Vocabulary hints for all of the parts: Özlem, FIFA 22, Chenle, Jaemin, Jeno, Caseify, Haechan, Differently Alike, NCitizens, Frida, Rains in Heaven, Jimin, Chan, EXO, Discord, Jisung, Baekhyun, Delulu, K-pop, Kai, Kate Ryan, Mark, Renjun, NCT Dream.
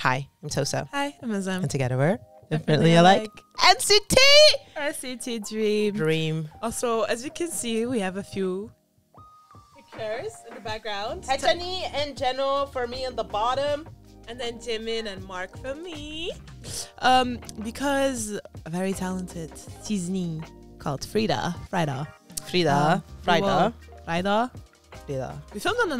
Hi, I'm Toso. Hi, I'm Özlem. And together we're Differently Alike. NCT Dream. Also, as you can see, we have a few pictures in the background. Haechan and Jeno for me in the bottom. And then Jaemin and Mark for me. Because a very talented Disney called Frida. We filmed an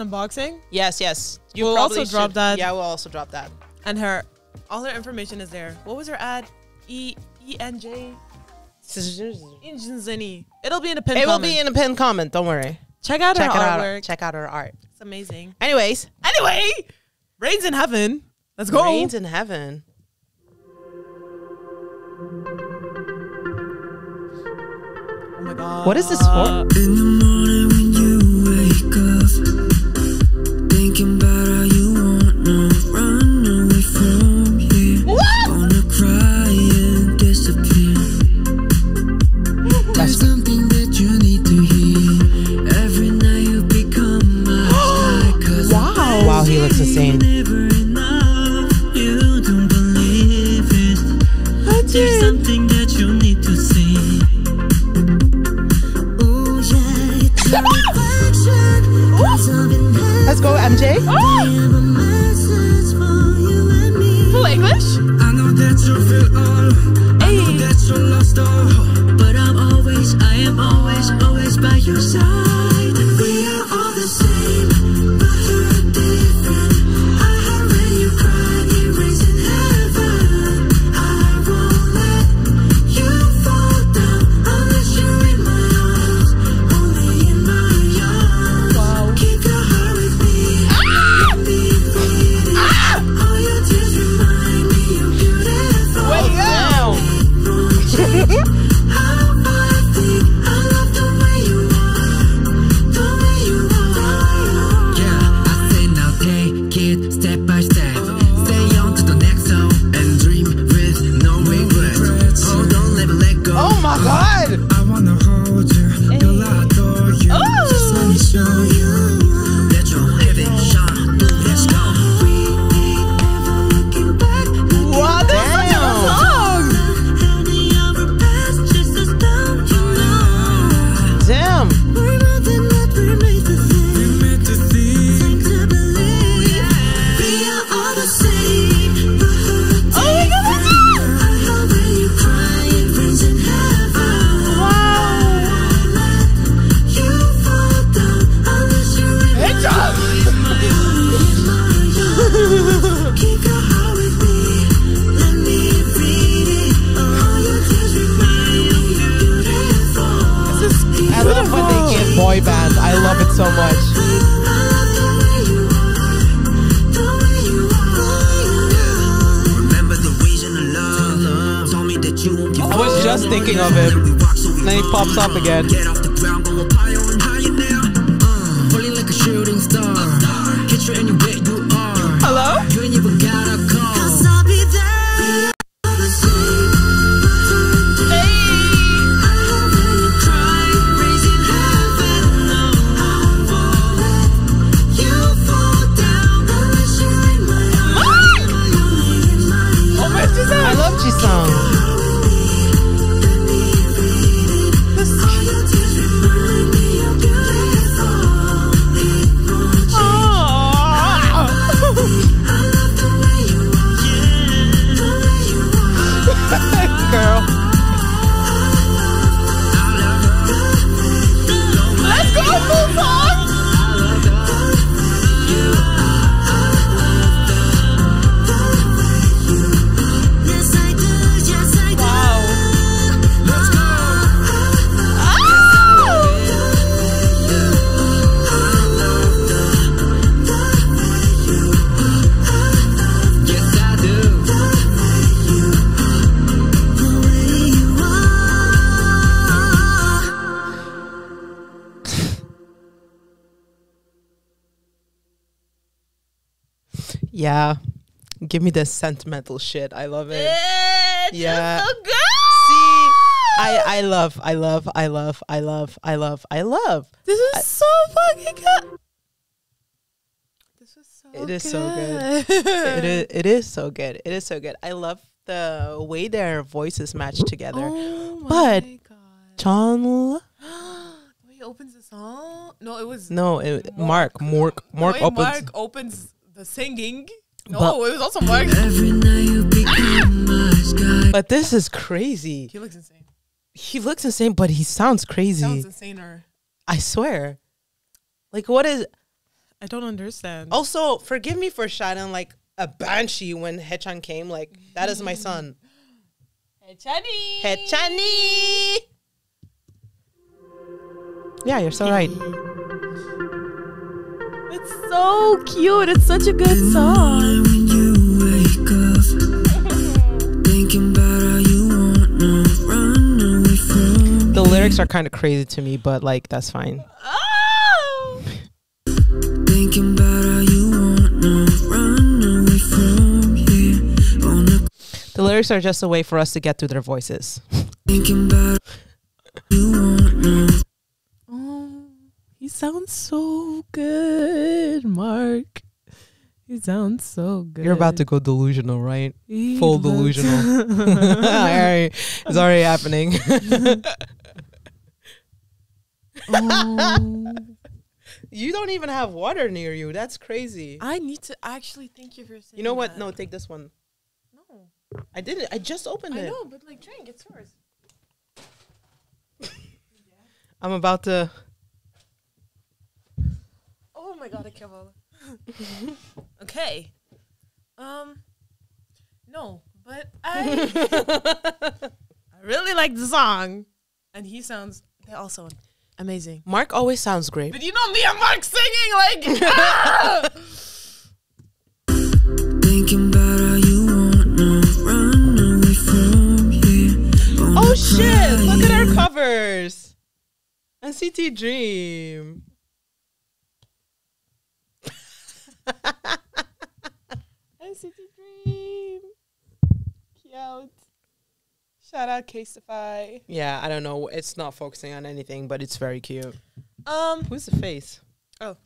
unboxing. Yes. We'll also drop that. Yeah, we'll also drop that. And her, all her information is there. What was her ad? ENJ. It'll be in a pinned comment. It will be in a pinned comment. Don't worry. Check out her artwork. Check out her art. It's amazing. Anyway. Rains in Heaven. Let's go. Rains in Heaven. Oh my God. What is this for? In the morning when you wake up, thinking about how you want to run away from here. What? Gonna cry and disappear. There's something that you need to hear. Every night you become my sky. Cause wow, he looks insane. There's something that you need to see. Let's go, MJ. Oh. Full English. I know that you feel all. I know that you lost all. But I am always by your side. We are all the same. Yeah, give me this sentimental shit. I love it. It's so good. See, I love. This is so fucking good. This was so Okay. It is so good. It is so good. It is so good. I love the way their voices match together. Oh but Chenle. He opens the song. Mark opens the singing. It was also Mark. But this is crazy. He looks insane. He looks insane, but he sounds crazy. He sounds insaner. I swear. Like, what is... I don't understand. Also, forgive me for shouting like a banshee when Haechan came. Like, that is my son. Haechani! Haechani! Yeah, you're so right. It's so cute. It's such a good song. The lyrics are kind of crazy to me, but like, that's fine. Oh! The lyrics are just a way for us to get through their voices. He sounds so good, Mark. He sounds so good. You're about to go delusional, right? Full delusional. It's already happening. Oh. You don't even have water near you. That's crazy. I need to actually thank you for saying You know what? That. No, take this one. No. I didn't. I just opened it. I know, but like, drink. It's yours. I'm about to... Oh my god, I can't believe. Okay. No, but I really like the song. And he sounds also amazing. Mark always sounds great. But you know me and Mark singing like Oh shit, look at our covers. NCT Dream. NCT Dream. Cute. Shout out Caseify. Yeah, I don't know. It's not focusing on anything, but it's very cute. Who's the face? Oh.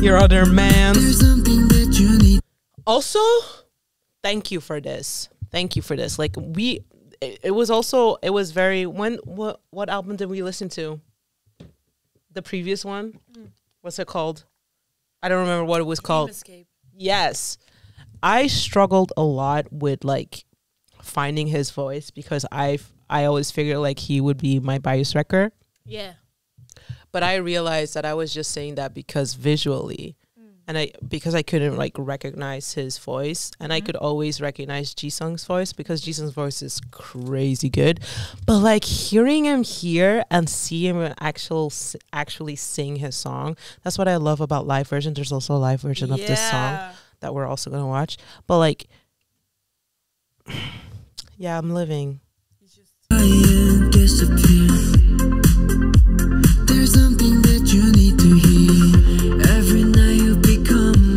Your other man. Also, thank you for this. Thank you for this. Like we, it was very. What album did we listen to? The previous one, what's it called? I don't remember what it was called. Escape. Yes, I struggled a lot with like finding his voice because I always figured like he would be my bias wrecker. Yeah, but I realized that I was just saying that because visually, and because I couldn't like recognize his voice, and I could always recognize Jisung's voice because Jisung's voice is crazy good, but like hearing him here and seeing him actually sing his song, that's what I love about live version. There's also a live version of this song that we're also gonna watch, but like, yeah, I'm living. It's just there's something that you need to hear every night.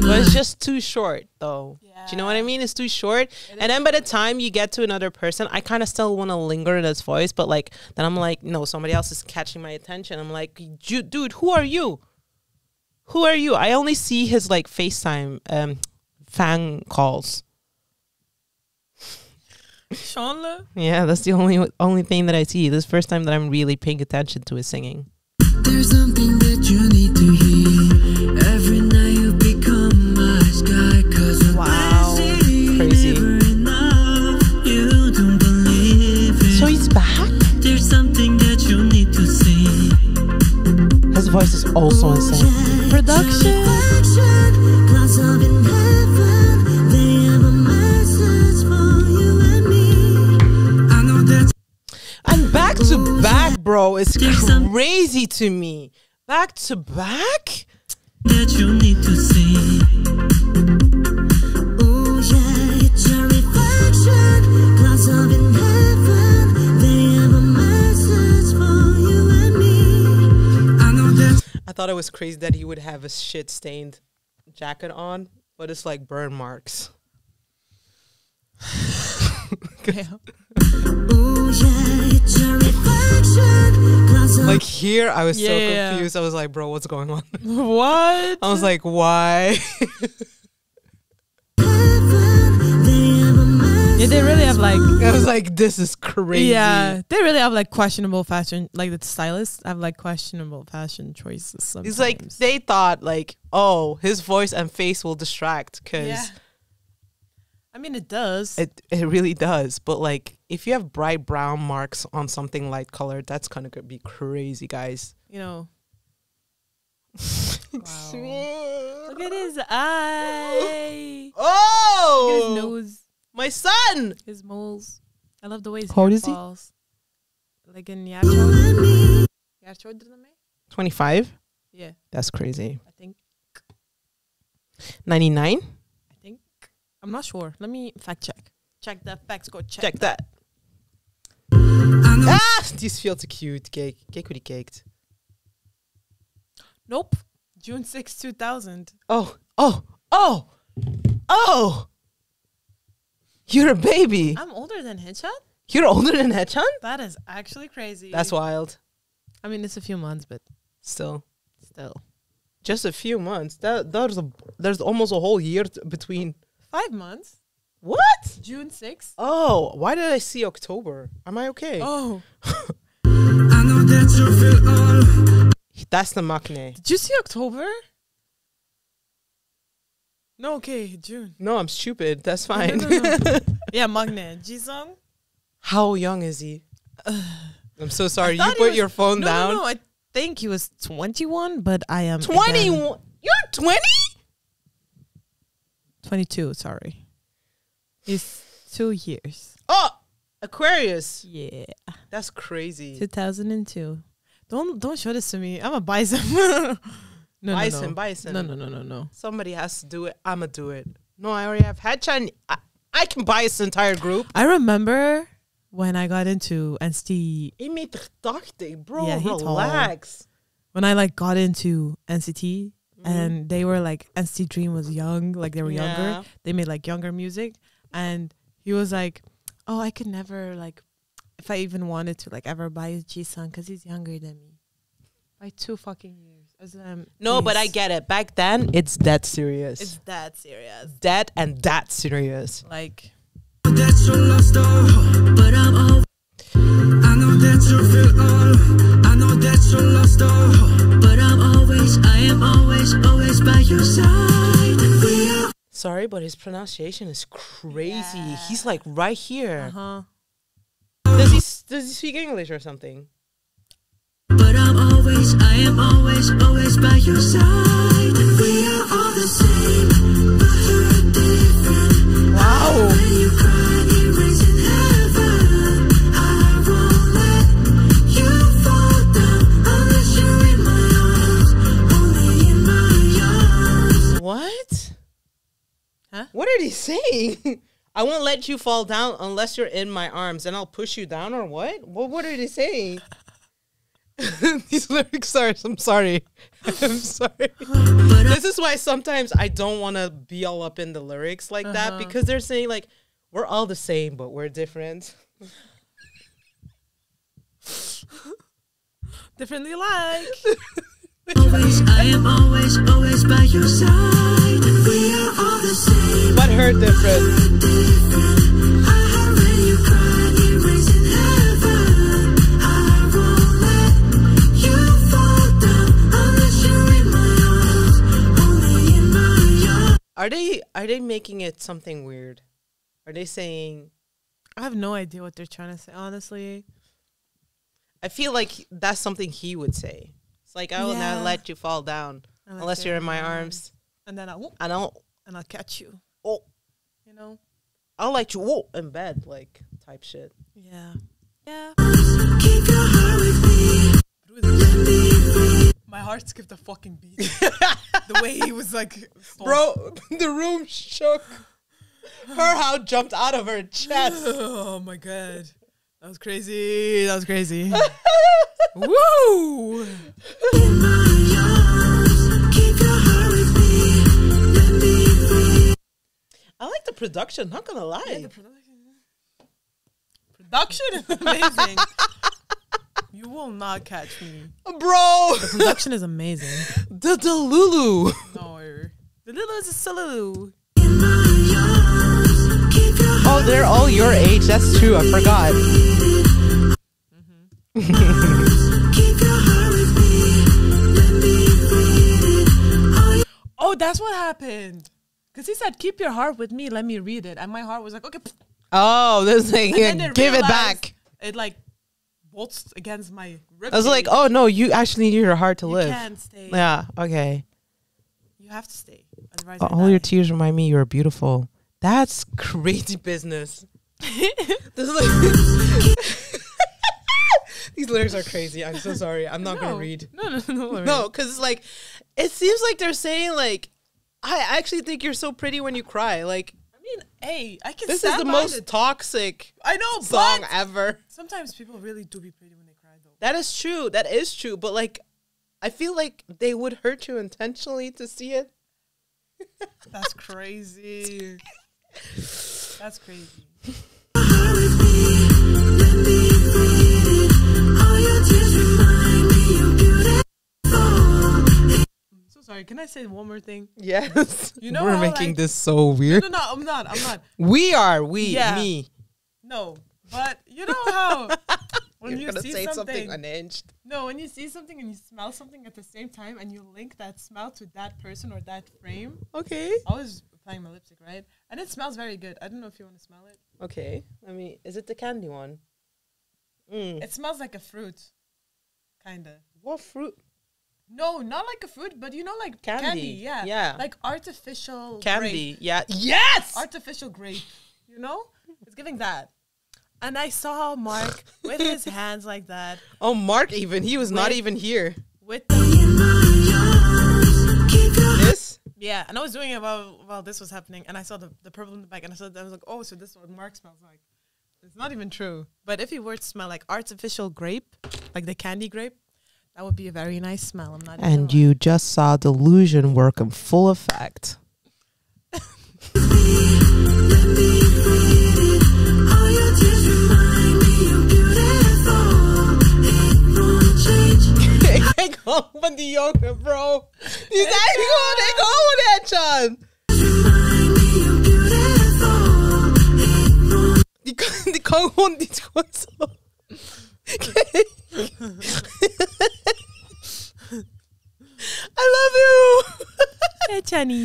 But it's just too short, though. Yeah. Do you know what I mean? It's too short. And then by the time you get to another person, I kind of still want to linger in his voice. But like, then I'm like, no, somebody else is catching my attention. I'm like, dude, who are you? Who are you? I only see his like FaceTime fan calls. Chenle? Yeah, that's the only thing that I see. This is the first time that I'm really paying attention to his singing. There's something that you need to hear every night. Wow, crazy. So he's back? There's something that you need to see. His voice is also insane. Production. And back to back, bro, it's crazy to me. Back to back? That you need to see. Oh yeah, it's a reflection, clouds up in heaven. They have a message for you and me. I know that. I thought it was crazy that he would have a shit stained jacket on, but it's like burn marks. Like here, I was so confused. I was like, bro, what's going on? What? I was like, why? Yeah, they really have like. I was like, this is crazy. Yeah, they really have like questionable fashion. Like the stylists have like questionable fashion choices sometimes. It's like they thought like, oh, his voice and face will distract because. Yeah. I mean, it does. It really does. But like, if you have bright brown marks on something light colored, that's gonna be crazy, guys. You know. Wow. Look at his eye. Oh. Look at his nose. My son. His moles. I love the way his hair falls. Like in Yacho. Yacho did 25. Yeah. That's crazy. I think 99. I think. I'm not sure. Let me fact check. Check the facts. Go check. Check that. Ah, this feels too cute. Kijk hoe die kijkt. Nope. June 6, 2000. Oh. Oh. Oh. Oh. You're a baby. I'm older than Haechan. You're older than Haechan? That is actually crazy. That's wild. I mean, it's a few months, but still, just a few months. There's almost a whole year between. 5 months. What? June 6th. Oh, why did I see October? Am I okay? Oh. I know that you feel all. That's the maknae. Did you see October? No, okay, June. No, I'm stupid. That's fine. No. Yeah, Magne. Jisung. How young is he? I'm so sorry. You put your phone down? No, I think he was 21, but I am... 21? You're 20? 22, sorry. It's 2 years. Oh, Aquarius. Yeah. That's crazy. 2002. Don't show this to me. I'm a bison. No, bison. No. Somebody has to do it. I'ma do it. No, I already have Haechan. I can buy this entire group. I remember when I got into NCT. 1.80 meter, bro. Yeah, relax. Tall. When I like got into NCT and they were like NCT Dream was young, like they were younger. They made like younger music, and he was like, "Oh, I could never like, if I even wanted to like ever buy a Jisung because he's younger than me by 2 fucking years." No, please. But I get it. Back then, it's that serious. It's that serious. That and that serious. Like. Sorry, but his pronunciation is crazy. Yeah. He's like right here. Does he speak English or something? But I am always by your side. We are all the same, but you're different. Wow. When you cry, it rains in heaven. I won't let you fall down unless you're in my arms, only in my arms. What? Huh? What are they saying? I won't let you fall down unless you're in my arms, and I'll push you down or what? What are they saying? These lyrics are, I'm sorry. This is why sometimes I don't want to be all up in the lyrics like that, because they're saying like, we're all the same, but we're different. Differently alike. I am always by your side. We are all the same. But her different. Are they making it something weird? Are they saying? I have no idea what they're trying to say, honestly. I feel like that's something he would say. It's like, I will not let you fall down unless you're in my arms. And then I'll catch you. Oh. You know? I'll let you in bed, like type shit. Yeah. Yeah. Keep your heart with me. My heart skipped a fucking beat. The way he was like, bro, the room shook. Her heart jumped out of her chest. Oh my god, that was crazy. That was crazy. Woo! I like the production. Not gonna lie. Yeah, the production. production is amazing. You will not catch me. Bro! The production is amazing. The Delulu. No. The Delulu is a Salulu. Oh, they're all your age. That's true. I forgot. Mm-hmm. Oh, that's what happened. Because he said, keep your heart with me. Let me read it. And my heart was like, okay. Oh, this thing. Give it back. It like bolts against my rib. I was like, oh no, you actually need your heart to live. You can't stay. Yeah, okay. You have to stay. Otherwise all your tears remind me you're beautiful. That's crazy business. These lyrics are crazy. I'm so sorry. I'm not going to read. No. No, because like, it seems like they're saying like, I actually think you're so pretty when you cry. Like, I mean, hey, I can. This is the most toxic song ever. Sometimes people really do be pretty when they cry, though. That is true. That is true. But like, I feel like they would hurt you intentionally to see it. That's crazy. That's crazy. I'm so sorry. Can I say one more thing? Yes. You know, we're making like, this so weird. No, I'm not. Me. No, but you know how when you're gonna say something unhinged. No, when you see something and you smell something at the same time, and you link that smell to that person or that frame. Okay. I was applying my lipstick, right? And it smells very good. I don't know if you want to smell it. Okay. I mean, is it the candy one? Mm. It smells like a fruit, kinda. What fruit? No, not like a fruit, but you know, like candy. Yeah. Yeah. Like artificial candy. Grape. Yeah. Yes. Artificial grape. You know, it's giving that. And I saw Mark with his hands like that. Oh, Mark! Even he was not even here. With this, yeah. And I was doing it while this was happening, and I saw the purple in the back, and I saw that I was like, oh, so this is what Mark smells like. It's not even true. But if it were to smell like artificial grape, like the candy grape, that would be a very nice smell. I'm not. And even you just saw delusion work in full effect. They go with the yoga, bro. You guys go with that, Chan. They go on this one. I love you. Hey Chani.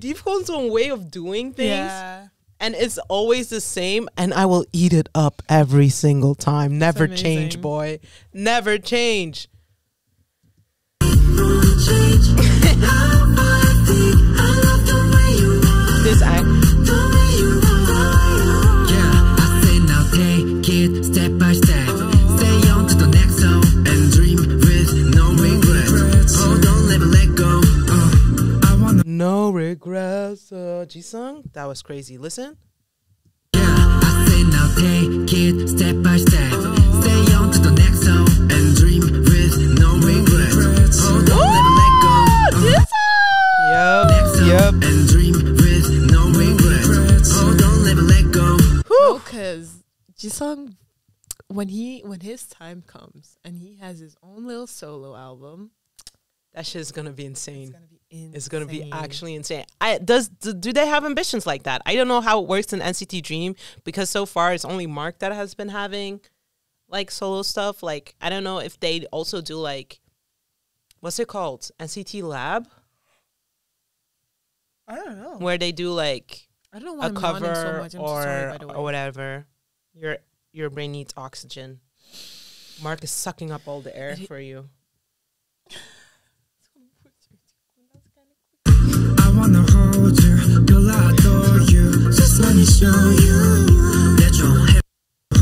They've got some way of doing things. Yeah. And it's always the same, and I will eat it up every single time. Never change, boy. Never change. This act. No regrets, Jisung. That was crazy. Listen. Yeah, I say now take it step by step. Stay on to the next zone and dream with no regrets. Oh, don't ever let go. Yep. And dream with no regrets. Oh, don't ever let go. No, because Jisung, when his time comes and he has his own little solo album, that shit's gonna be insane. It's gonna be actually insane. Do they have ambitions like that? I don't know how it works in NCT Dream because so far it's only Mark that has been having like solo stuff. Like I don't know if they also do like what's it called? NCT Lab? I don't know. Where they do like I don't know why I'm cover so much. I'm or, so sorry, by the way. Or whatever. Your brain needs oxygen. Mark is sucking up all the air for you.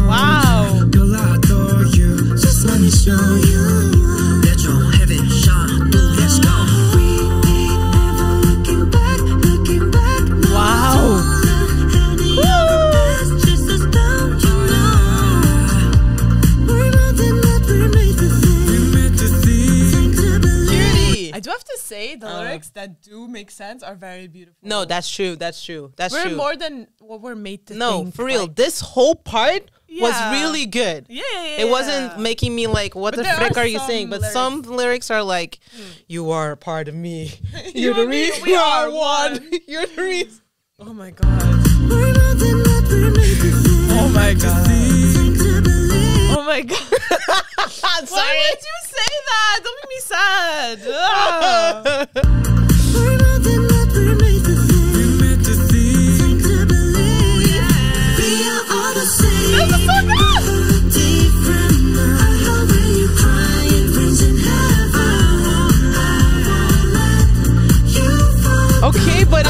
Wow. Say the lyrics that do make sense are very beautiful. No, that's true. That's true. That's true. We're more than what we're made to think. No, for real. Like, this whole part was really good. It wasn't making me like, what the frick are you saying? But some lyrics are like, you are a part of me. You're the reason we are one. You're the reason. Oh my God. Oh my God. Oh my God. I'm sorry. Why did you say that? Don't make me sad. This is so good. Okay, but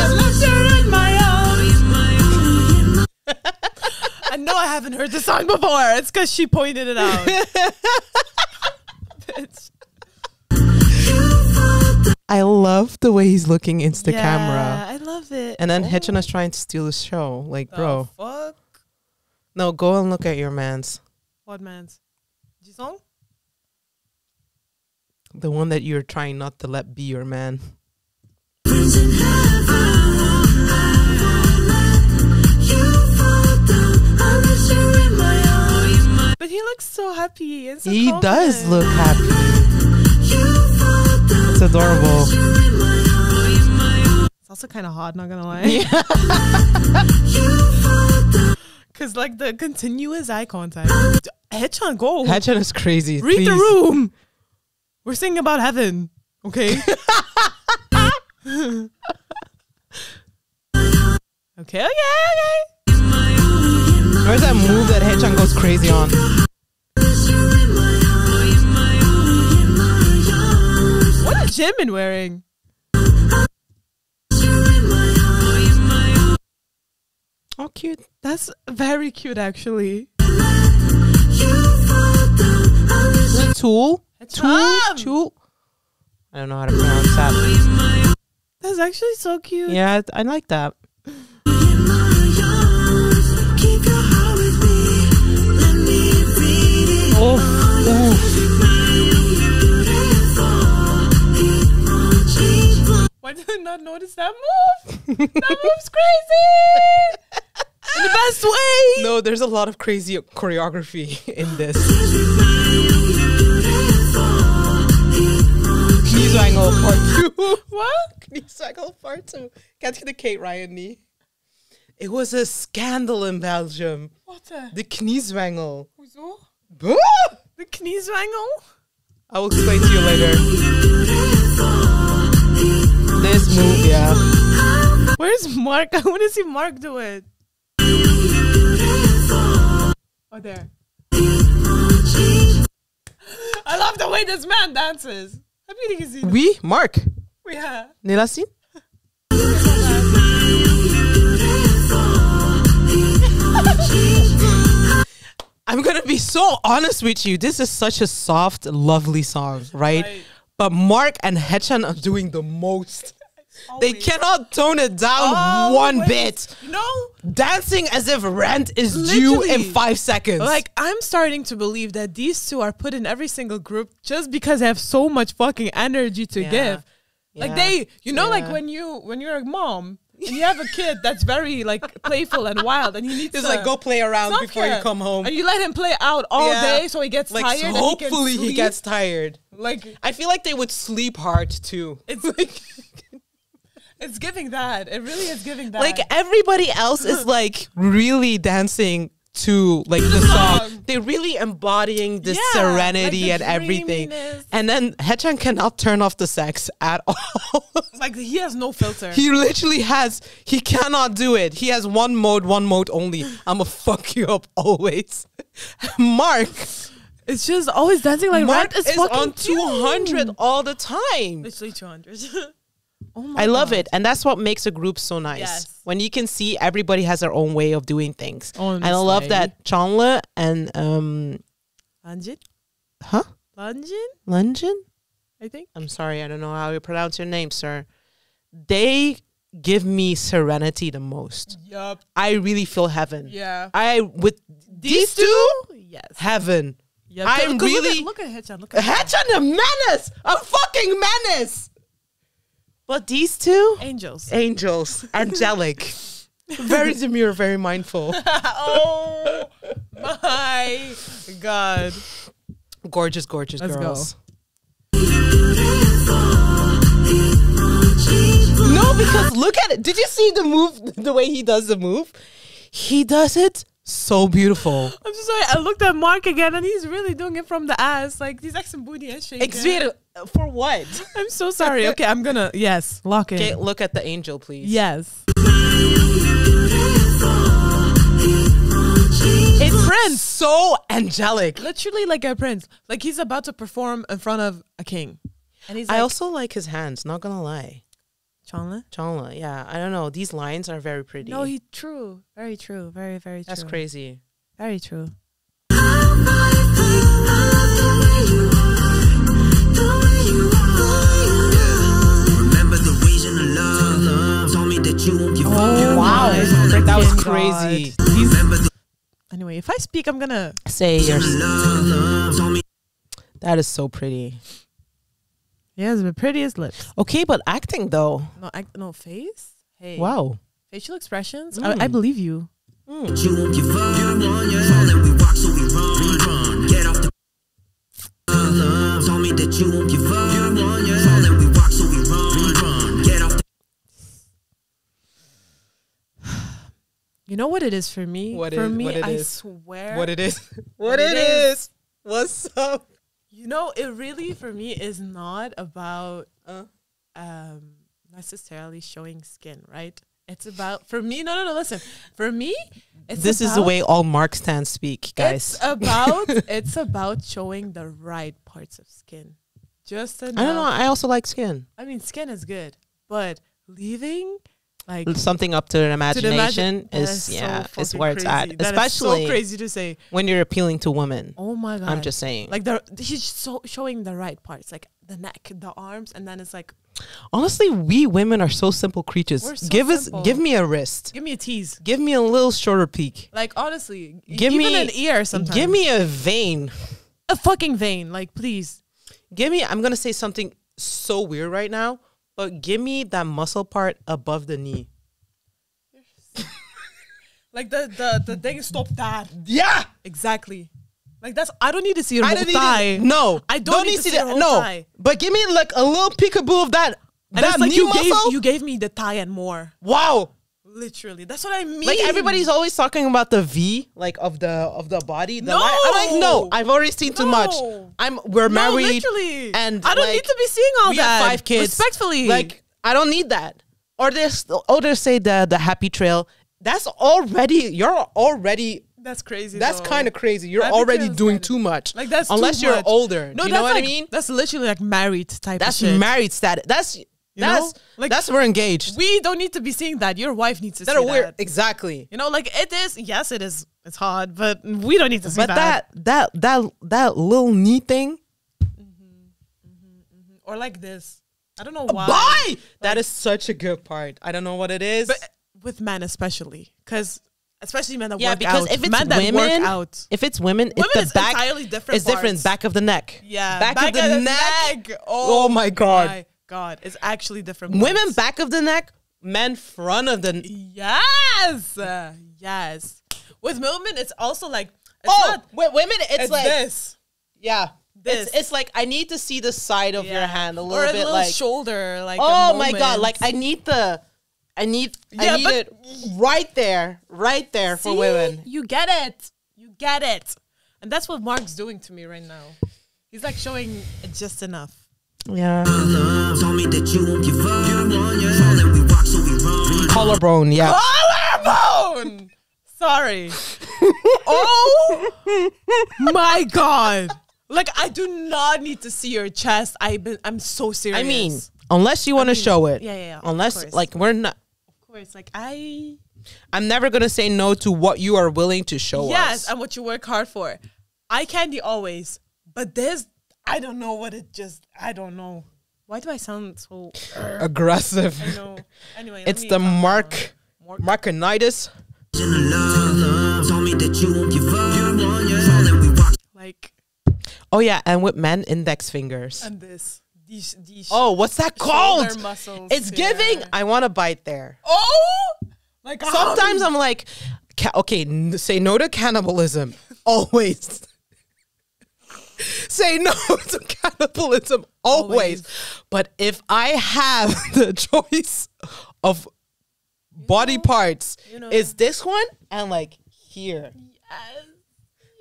I know I haven't heard the song before. It's because she pointed it out. I love the way he's looking into the camera. I love it. And then Haechan is trying to steal the show. Like, bro. Fuck? No, go and look at your mans. What mans? Jisung? The one that you're trying not to let be your man. But he looks so happy. And so he confident. Does look happy. It's adorable. It's also kind of hard, not gonna lie. Yeah. Cause like the continuous eye contact. Haechan, go. Haechan is crazy. Read the room. We're singing about heaven, okay? Okay. Where's that move that Haechan goes crazy on? What is Jimin wearing? Oh, cute. That's very cute, actually. Tool? Tool? I don't know how to pronounce that. That's actually so cute. Yeah, I like that. Oh. Why did I not notice that move? That move's crazy! In the best way! No, there's a lot of crazy choreography in this. Kneeswangle part 2. What? Kneeswangle part 2. Can't get the Kate Ryan knee. It was a scandal in Belgium. What a... The kniezwangel. Hoezo? The kniezwangel? I will explain to you later. This move, yeah. Where's Mark? I want to see Mark do it. Oh, there. I love the way this man dances. Have you seen it? Oui, Mark. Yeah. Nelasin? I'm gonna be so honest with you. This is such a soft, lovely song, right? But Mark and Haechan are doing the most. Always. They cannot tone it down one bit. No, dancing as if rent is due in 5 seconds. Like, I'm starting to believe that these two are put in every single group just because they have so much fucking energy to give. Like they, you know, like when you're a mom. And you have a kid that's very like playful and wild, and he needs to like go play around before you come home, and you let him play out all day, so he gets like, tired. So hopefully he gets tired. Like, I feel like they would sleep hard too. It's like it's giving that. It really is giving that. Like, everybody else is like really dancing to like the song. They're really embodying this serenity like the and everything. And then Haechan cannot turn off the sex at all. Like, he has no filter. He literally has, he cannot do it. He has one mode only. I'm gonna fuck you up always. Mark. It's just always dancing like Mark is on 200 all the time. Literally 200. Oh my I love God. It. And that's what makes a group so nice. Yes. When you can see everybody has their own way of doing things. Honestly. And I love that Chenle and... Renjun? Huh? Renjun? Renjun? I think. I'm sorry. I don't know how you pronounce your name, sir. They give me serenity the most. Yup. I really feel heaven. Yeah. With these two? Yes. Heaven. Yep. I'm really... Look at Haechan, a menace! A fucking menace! But these two? Angels. Angelic. Very demure, very mindful. Oh my God. Gorgeous, gorgeous Let's girls. Go. No, because look at it. Did you see the move? The way he does the move? He does it so beautiful. I'm so sorry. I looked at Mark again and he's really doing it from the ass. Like, he's acting booty and shit. For what? I'm so sorry. Okay, I'm gonna, yes, lock it. Okay, look at the angel, please. Yes. It's Prince. So angelic. Literally like a prince. Like, he's about to perform in front of a king. And he's like, I also like his hands, not gonna lie. Chenle? Chenle, yeah. I don't know. These lines are very pretty. No, he true. Very true. Very, very true. That's crazy. Very true. Oh, wow. That was crazy. Anyway, if I speak, I'm gonna say your That is so pretty. Yes, the prettiest lips. Okay, but acting though. No, no face. Hey. Wow. Facial expressions. I believe you. You know what it is for me? What it is. What's up? You know, it really, for me, is not about necessarily showing skin, right? It's about, for me, no, listen. For me, it's This about, is the way all Mark stands speak, guys. It's about, it's about showing the right parts of skin. Just enough. I don't know. I also like skin. I mean, skin is good. But leaving, like, something up to the imagination is, yeah, is where it's at. Especially so crazy to say when you're appealing to women. Oh my God! I'm just saying, like, he's so showing the right parts, like the neck, the arms, and then it's like, honestly, we women are so simple creatures. So give me a wrist, give me a tease, give me a little shoulder peek. Like, honestly, give me an ear. Sometimes give me a vein, a fucking vein. Like, please, give me. I'm gonna say something so weird right now. But give me that muscle part above the knee. Like the thing stop that. Yeah. Exactly. Like that's, I don't need to see your whole thigh. No. I don't need to see your whole thigh. But give me like a little peekaboo of that. And that it's like you muscle. You gave me the thigh and more. Wow. Literally. That's what I mean. Like everybody's always talking about the V, like of the body. The no. I'm like, no, I've already seen too much. We're married. Literally. And I don't need to be seeing all that. We have 5 kids. Respectfully. Like, I don't need that. Or they say the happy trail. That's already, that's crazy. That's kind of crazy. You're already doing too much. Like that's unless you're older. No, you know what I mean? That's literally like married type of shit. That's married status. That's we're engaged. We don't need to be seeing that. Your wife needs to see that. Exactly. You know, like it is. Yes, it is. It's hard, but we don't need to see that. But that little knee thing, or like this. I don't know why. Like, that is such a good part. I don't know what it is. But with men, especially men that work out. If it's women, it's the back entirely different. It's different. Back of the neck. Yeah. Back of the neck. Oh my God. God, it's actually different. Women back of the neck, men front of the neck. Yes, yes. With women, it's also like with women, it's like this. Yeah, this. It's like I need to see the side of your hand a little bit, like shoulder, like oh my God, like I need it right there for women. You get it, and that's what Mark's doing to me right now. He's like showing just enough. Yeah. Collarbone, yeah. Collarbone! Sorry. Oh my God. Like, I do not need to see your chest. I'm so serious. I mean, unless you want to show it. Yeah. Unless, like, we're not. Of course, like, I'm never going to say no to what you are willing to show us. Yes, and what you work hard for. Eye candy always. But there's, I don't know what it just, I don't know. Why do I sound so aggressive? I know. Anyway, it's the Markinitis. Like, oh yeah, and with men, index fingers. And this. These what's that called? Muscles. It's giving, I want to bite there. Oh! Like sometimes I'm like, okay, say no to cannibalism. Always. Say no to cannibalism. Always. But if I have the choice of body parts, is this one and like here. Yes.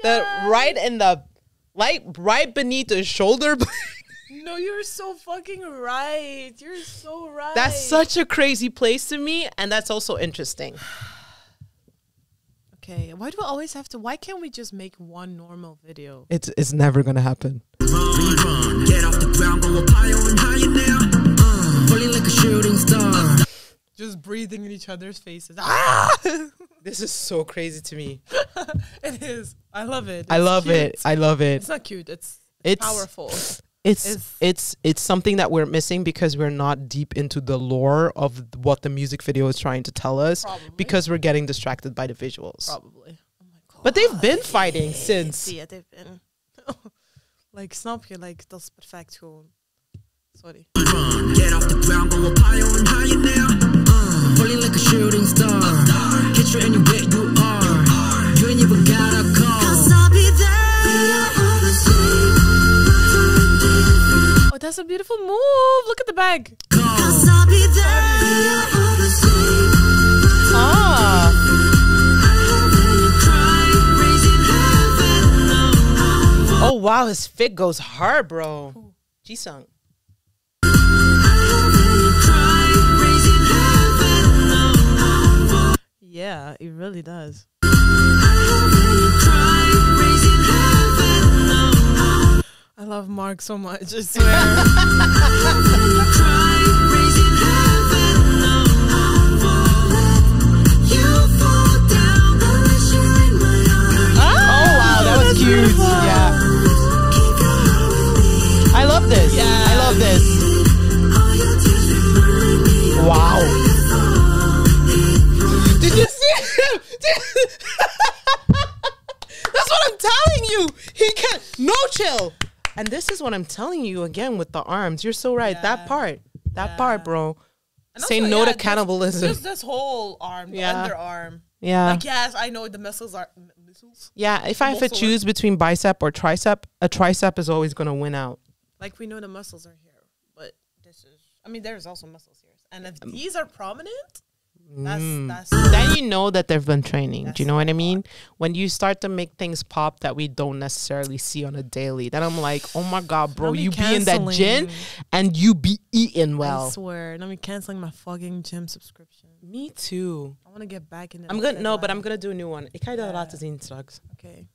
The right in the right beneath the shoulder. No, you're so fucking right. You're so right. That's such a crazy place to me, and that's also interesting. Okay, why do we always have to? Why can't we just make one normal video? It's never gonna happen. Just breathing in each other's faces. Ah! This is so crazy to me. It is. I love it. I love it. It's not cute. It's powerful. It's something that we're missing because we're not deep into the lore of what the music video is trying to tell us. Probably. Because we're getting distracted by the visuals. Probably. Oh my God. But they've been fighting since. Yeah, they've been. Like, snap je, like, that's perfect gewoon. Sorry. Get off the ground, go up higher and higher now. Falling like a shooting star. Catch you anywhere you are. You ain't even gotta call. 'Cause I'll be there. Oh, that's a beautiful move. Look at the bag. Oh, wow. His fit goes hard, bro. Ooh. Jisung. Yeah, it really does. I love Mark so much, I swear. Oh wow, that was cute. Beautiful. Yeah. I love this. Yeah, I love this. Wow. Did you see him? That's what I'm telling you. He can't. No chill. And this is what I'm telling you again with the arms. You're so right. Yeah. That part, bro. And say also, no to cannibalism. Just this whole arm, the underarm. Yeah. Like, yes, I know the muscles are... Muscles? Yeah, if I have to choose between bicep or tricep, a tricep is always going to win out. Like, we know the muscles are here, but this is... I mean, there's also muscles here. And if these are prominent... That's then you know that they've been training. Do you know what I mean? When you start to make things pop that we don't necessarily see on a daily, then I'm like, oh my God, bro, you be in that gym and you be eating well. I swear, I'm canceling my fucking gym subscription. Me too. I want to get back in the but I'm gonna do a new one. Ik ga je dat laten zien straks. Okay.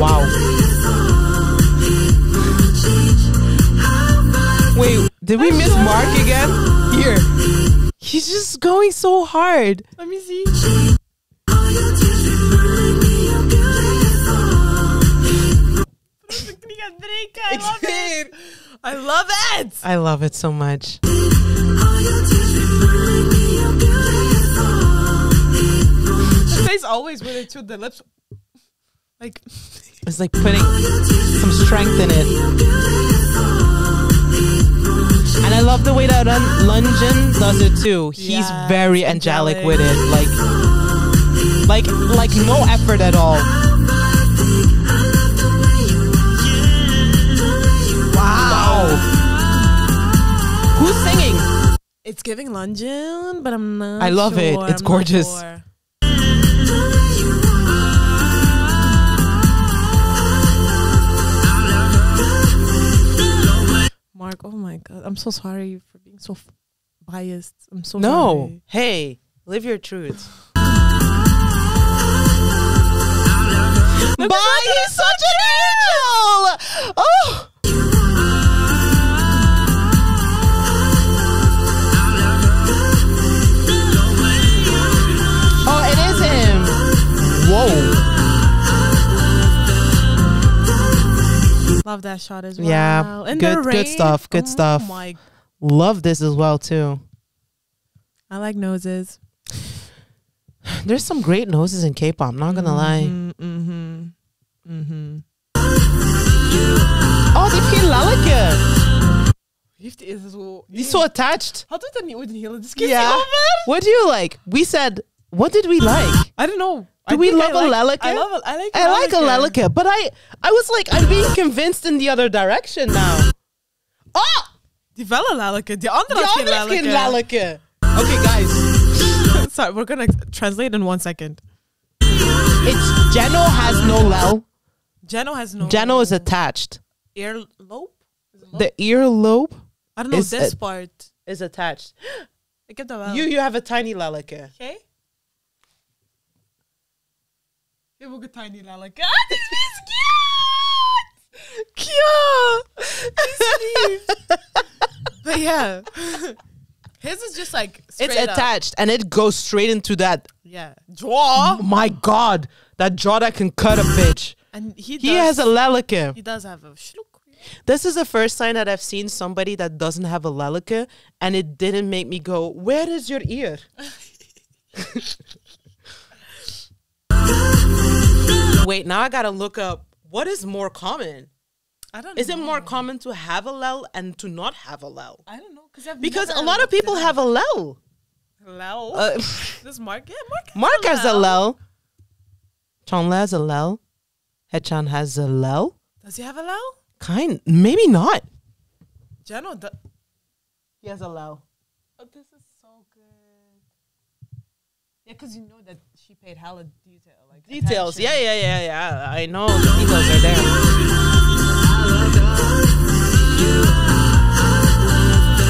Wow. Wait, did we miss Mark again? Here. He's just going so hard. Let me see. I love it. I love it. I love it so much. The face always with it to the lips. Like, it's like putting some strength in it. And I love the way that Renjun does it too. He's very angelic with it. Like no effort at all. Wow. Who's singing? It's giving Renjun, but I'm not I love sure. it. It's gorgeous. Mark, oh my God, I'm so sorry for being so biased. I'm so sorry. Hey, live your truth. Bye, he's such an angel. Oh. Oh, it is him. Whoa. Love that shot as well. Yeah. And good stuff. Good stuff. My. Love this as well too. I like noses. There's some great noses in K-pop. Not gonna lie. Oh, they feel like it. is zo... He's so attached. Hadden we het er niet ooit een hele discussie over? What do you like? We said, what did we like? I don't know. Do we love a lelica? I like a lelica, but I was like, I'm being convinced in the other direction now. Oh! Die velle lelica. Die andere had geen lelica. Okay, guys. Sorry, we're gonna translate in 1 second. It's Jeno has no lel. Jeno has no. Jeno is attached. Earlobe? The earlobe? I don't know, this part is attached. Ik heb dat wel. You have a tiny lelica. Okay. They will get tiny lelica. Ah, this is cute! Cute! It's But yeah. His is just like straight It's attached up. And it goes straight into that jaw. My god. That jaw that can cut a bitch. And he has a lelica. He does have a shlook. This is the first sign that I've seen somebody that doesn't have a lelica and it didn't make me go, where is your ear? Wait, now I gotta look up what is more common. I don't know. Is it more common to have a lel and to not have a lel? I don't know. Because a lot of people have a lel. Lel? Does Mark? Yeah, Mark has a lel. Chenle has a lel. Haechan has a lel. Does he have a lel? Kind. Maybe not. Jeno, he has a lel. Oh, this is so good. Yeah, because you know that. She paid hella details. Yeah. I know the details are there.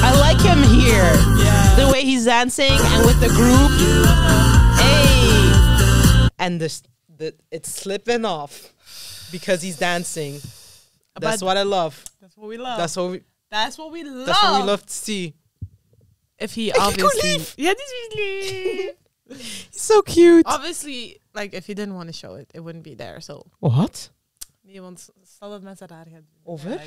I like him here. Yeah. The way he's dancing and with the group. Hey, and it's slipping off because he's dancing. That's what I love. That's what we love. That's what we love. That's what we love to see. If he obviously, yeah, this is. He's so cute. Obviously, like if he didn't want to show it, it wouldn't be there. So what? Niemand zal het met zijn raar gaan doen. Over?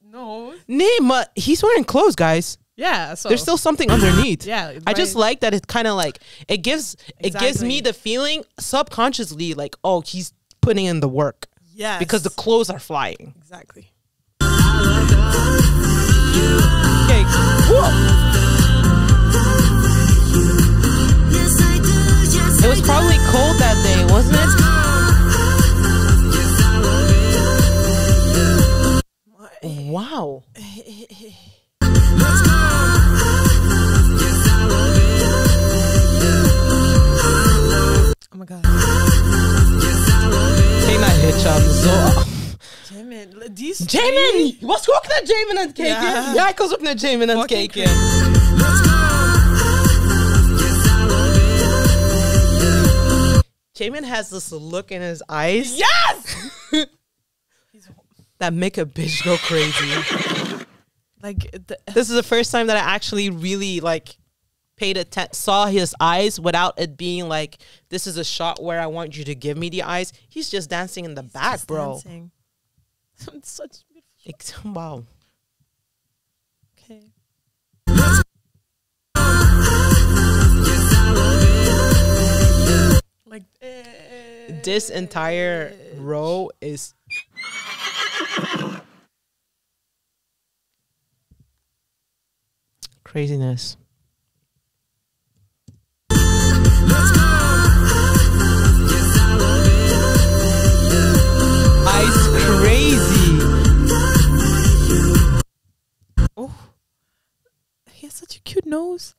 No. Nee, but he's wearing clothes, guys. Yeah. So there's still something underneath. Yeah. Right. I just like that it kind of like it gives me the feeling subconsciously like, oh, he's putting in the work. Yeah. Because the clothes are flying. Exactly. Okay. Whoa. It was probably cold that day, wasn't it? Wow. Oh my god. Jaemin, these Jaemin! Was ook naar Jaemin aan het kijken? Ja, ik was ook naar Jaemin aan het kijken. Jaemin has this look in his eyes. Yes! That make a bitch go crazy. Like this is the first time that I actually really like saw his eyes without it being like, this is a shot where I want you to give me the eyes. He's just dancing in the back, bro. It's such beautiful. Wow. Okay. Like this entire row is craziness. Eyes crazy. Oh, he has such a cute nose.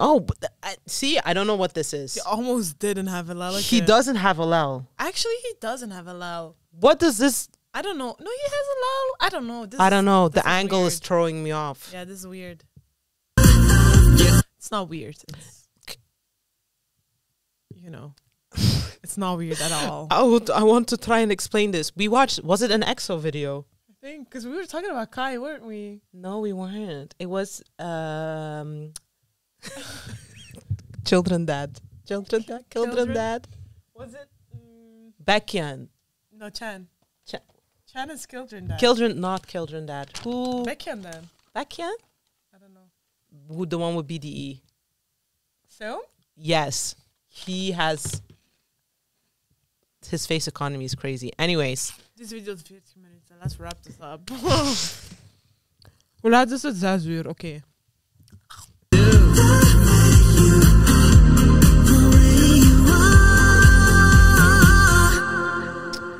Oh, but see, I don't know what this is. He almost didn't have a lel. He doesn't have a lel. Actually, he doesn't have a lel. What does this? I don't know. No, he has a lel. I don't know. This I don't know. The angle is throwing me off. Yeah, this is weird. It's not weird. It's, you know, it's not weird at all. I want to try and explain this. We watched, was it an EXO video? I think, because we were talking about Kai, weren't we? No, we weren't. It was... Children dad. Was it Baekhyun? No, Chan. Chan is children dad. Not children dad. Who? Baekhyun then. Baekhyun? I don't know. Who the one with BDE? Film? Yes, he has. His face economy is crazy. Anyways, this video is 15 minutes. So let's wrap this up. Hoe laat is het? 6 uur, oké. Okay.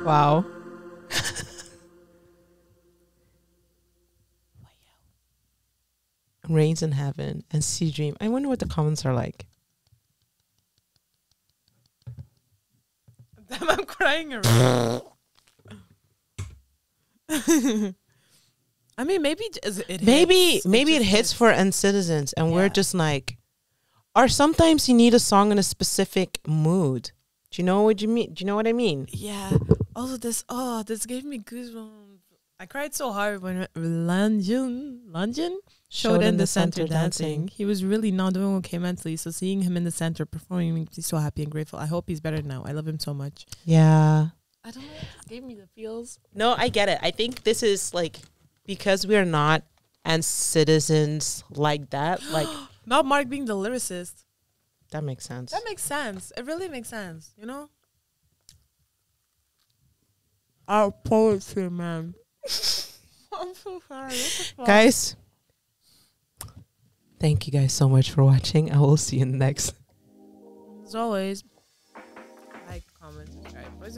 Wauw. Rains in Heaven, NCT Dream. I wonder what the comments are like. Damn, I'm crying around. I mean, maybe it hits. Maybe it hits for NCitizens, and yeah. We're just like, or sometimes you need a song in a specific mood. Do you know what you mean? Do you know what I mean? Yeah. Also, this gave me goosebumps. I cried so hard when Renjun showed in the center dancing. He was really not doing okay mentally, so seeing him in the center performing makes me so happy and grateful. I hope he's better now. I love him so much. Yeah. I don't know. It gave me the feels. No, I get it. I think this is like because we are not NCitizens like that. Like not Mark being the lyricist. That makes sense. That makes sense. It really makes sense. You know, our poetry, man. I'm so sorry. Guys, thank you guys so much for watching. I will see you in the next. As always, like, comment, subscribe, voice